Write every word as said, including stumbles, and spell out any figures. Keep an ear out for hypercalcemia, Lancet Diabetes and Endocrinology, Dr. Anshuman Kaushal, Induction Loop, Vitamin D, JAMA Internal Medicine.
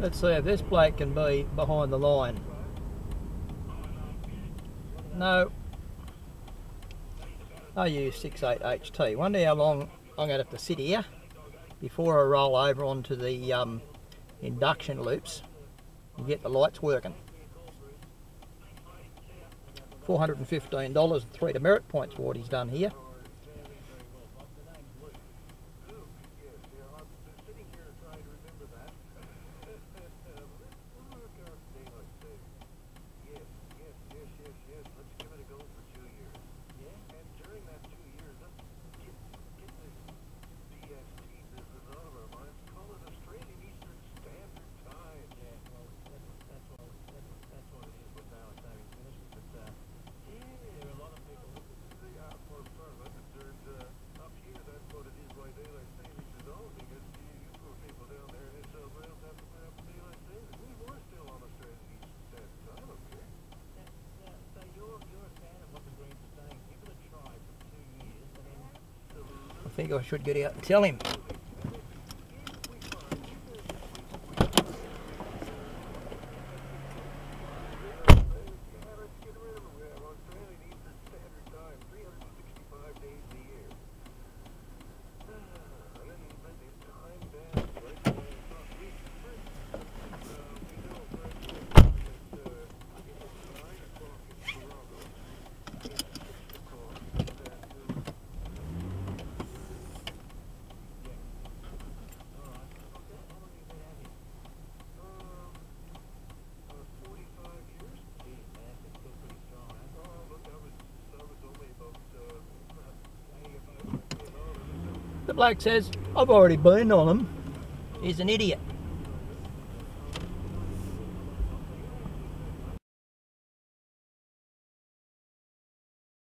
Let's see if this plate can be behind the line. No. I use six eight H T. Wonder how long I'm going to have to sit here before I roll over onto the um, induction loops and get the lights working. four hundred and fifteen dollars and three demerit points for what he's done here. I think I should get out and tell him. The bloke says, I've already been on him. He's an idiot.